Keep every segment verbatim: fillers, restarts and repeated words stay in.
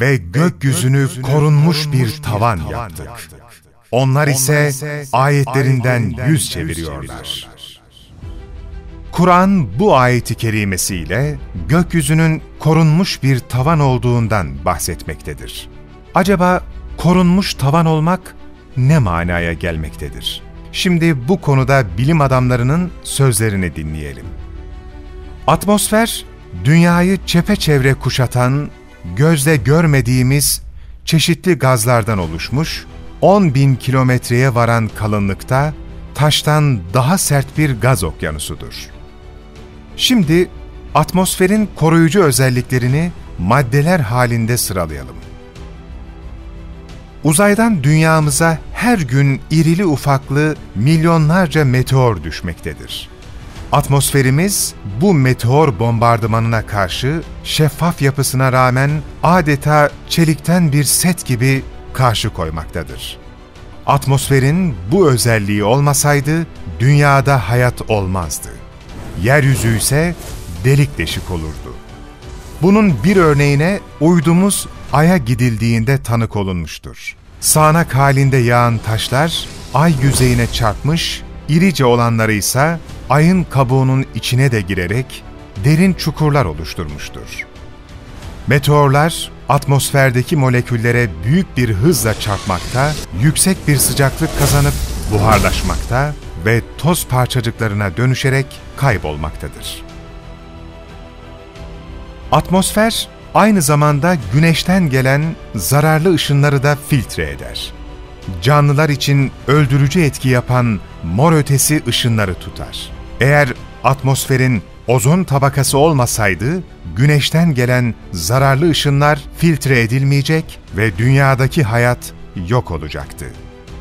ve gökyüzünü korunmuş bir tavan yaptık. Onlar ise ayetlerinden yüz çeviriyorlar. Kur'an bu ayeti kerimesiyle gökyüzünün korunmuş bir tavan olduğundan bahsetmektedir. Acaba korunmuş tavan olmak ne manaya gelmektedir? Şimdi bu konuda bilim adamlarının sözlerini dinleyelim. Atmosfer, dünyayı çepeçevre kuşatan, gözle görmediğimiz çeşitli gazlardan oluşmuş, on bin kilometreye varan kalınlıkta taştan daha sert bir gaz okyanusudur. Şimdi atmosferin koruyucu özelliklerini maddeler halinde sıralayalım. Uzaydan dünyamıza her gün irili ufaklı milyonlarca meteor düşmektedir. Atmosferimiz bu meteor bombardımanına karşı şeffaf yapısına rağmen adeta çelikten bir set gibi karşı koymaktadır. Atmosferin bu özelliği olmasaydı dünyada hayat olmazdı. Yeryüzü ise delik deşik olurdu. Bunun bir örneğine uydumuz Ay'a gidildiğinde tanık olunmuştur. Sağanak halinde yağan taşlar Ay yüzeyine çarpmış, irice olanları ise Ay'ın kabuğunun içine de girerek derin çukurlar oluşturmuştur. Meteorlar atmosferdeki moleküllere büyük bir hızla çarpmakta, yüksek bir sıcaklık kazanıp buharlaşmakta ve toz parçacıklarına dönüşerek kaybolmaktadır. Atmosfer aynı zamanda güneşten gelen zararlı ışınları da filtre eder. Canlılar için öldürücü etki yapan mor ötesi ışınları tutar. Eğer atmosferin ozon tabakası olmasaydı, güneşten gelen zararlı ışınlar filtre edilmeyecek ve dünyadaki hayat yok olacaktı.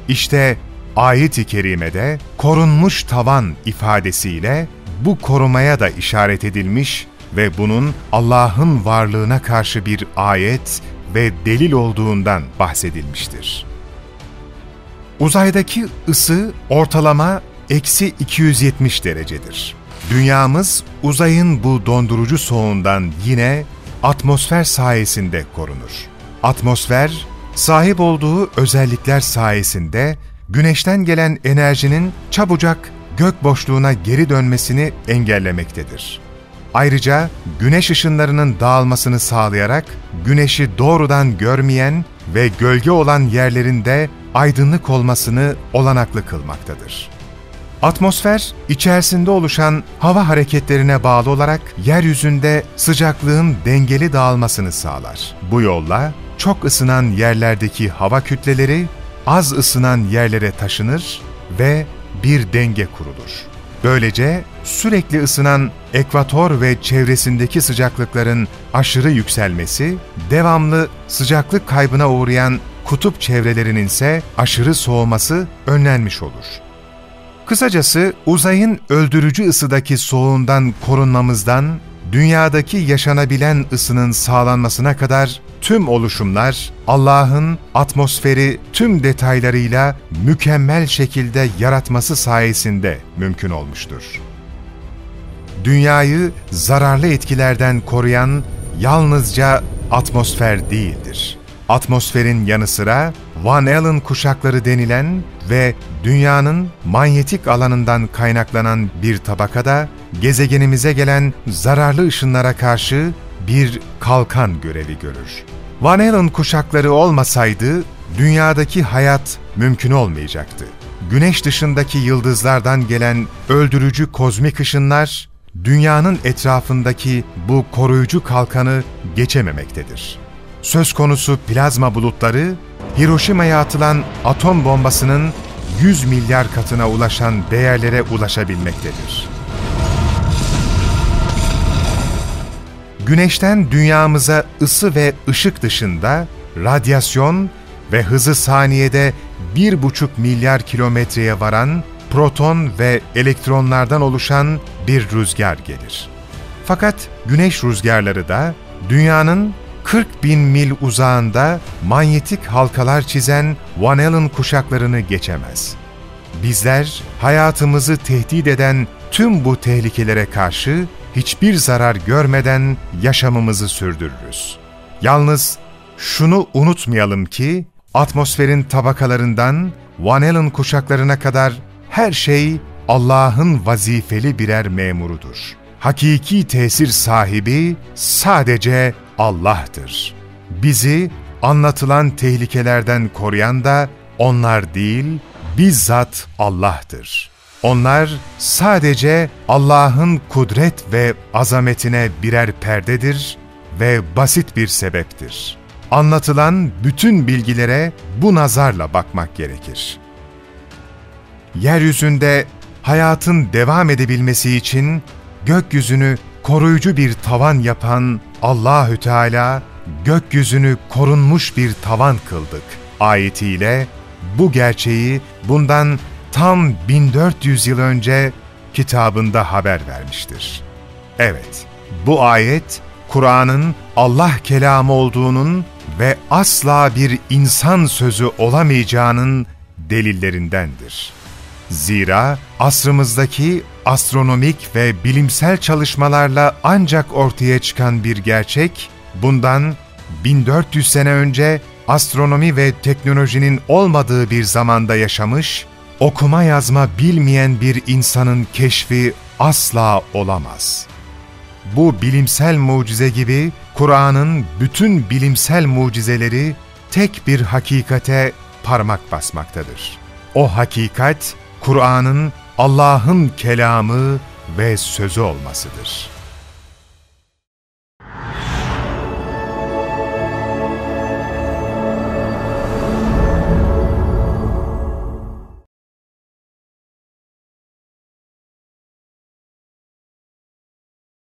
İşte ayet-i kerimede korunmuş tavan ifadesiyle bu korumaya da işaret edilmiş ve bunun Allah'ın varlığına karşı bir ayet ve delil olduğundan bahsedilmiştir. Uzaydaki ısı ortalama eksi iki yüz yetmiş derecedir. Dünyamız uzayın bu dondurucu soğuğundan yine atmosfer sayesinde korunur. Atmosfer, sahip olduğu özellikler sayesinde güneşten gelen enerjinin çabucak gök boşluğuna geri dönmesini engellemektedir. Ayrıca güneş ışınlarının dağılmasını sağlayarak güneşi doğrudan görmeyen ve gölge olan yerlerinde aydınlık olmasını olanaklı kılmaktadır. Atmosfer, içerisinde oluşan hava hareketlerine bağlı olarak yeryüzünde sıcaklığın dengeli dağılmasını sağlar. Bu yolla çok ısınan yerlerdeki hava kütleleri az ısınan yerlere taşınır ve bir denge kurulur. Böylece sürekli ısınan ekvator ve çevresindeki sıcaklıkların aşırı yükselmesi, devamlı sıcaklık kaybına uğrayan kutup çevrelerinin ise aşırı soğuması önlenmiş olur. Kısacası uzayın öldürücü ısıdaki soğuğundan korunmamızdan, dünyadaki yaşanabilen ısının sağlanmasına kadar tüm oluşumlar Allah'ın atmosferi tüm detaylarıyla mükemmel şekilde yaratması sayesinde mümkün olmuştur. Dünyayı zararlı etkilerden koruyan yalnızca atmosfer değildir. Atmosferin yanı sıra Van Allen kuşakları denilen ve dünyanın manyetik alanından kaynaklanan bir tabakada gezegenimize gelen zararlı ışınlara karşı bir kalkan görevi görür. Van Allen kuşakları olmasaydı dünyadaki hayat mümkün olmayacaktı. Güneş dışındaki yıldızlardan gelen öldürücü kozmik ışınlar, dünyanın etrafındaki bu koruyucu kalkanı geçememektedir. Söz konusu plazma bulutları, Hiroşima'ya atılan atom bombasının yüz milyar katına ulaşan değerlere ulaşabilmektedir. Güneşten dünyamıza ısı ve ışık dışında radyasyon ve hızı saniyede bir buçuk milyar kilometreye varan proton ve elektronlardan oluşan bir rüzgar gelir. Fakat güneş rüzgarları da dünyanın kırk bin mil uzağında manyetik halkalar çizen Van Allen kuşaklarını geçemez. Bizler hayatımızı tehdit eden tüm bu tehlikelere karşı hiçbir zarar görmeden yaşamımızı sürdürürüz. Yalnız şunu unutmayalım ki, atmosferin tabakalarından Van Allen kuşaklarına kadar her şey Allah'ın vazifeli birer memurudur. Hakiki tesir sahibi sadece Allah'tır. Bizi anlatılan tehlikelerden koruyan da onlar değil, bizzat Allah'tır. Onlar sadece Allah'ın kudret ve azametine birer perdedir ve basit bir sebeptir. Anlatılan bütün bilgilere bu nazarla bakmak gerekir. Yeryüzünde hayatın devam edebilmesi için gökyüzünü koruyucu bir tavan yapan Allahü Teala, gökyüzünü korunmuş bir tavan kıldık ayetiyle bu gerçeği bundan tam bin dört yüz yıl önce kitabında haber vermiştir. Evet, bu ayet Kur'an'ın Allah kelamı olduğunun ve asla bir insan sözü olamayacağının delillerindendir. Zira asrımızdaki astronomik ve bilimsel çalışmalarla ancak ortaya çıkan bir gerçek, bundan bin dört yüz sene önce astronomi ve teknolojinin olmadığı bir zamanda yaşamış, okuma yazma bilmeyen bir insanın keşfi asla olamaz. Bu bilimsel mucize gibi Kur'an'ın bütün bilimsel mucizeleri tek bir hakikate parmak basmaktadır. O hakikat, Kur'an'ın Allah'ın kelamı ve sözü olmasıdır.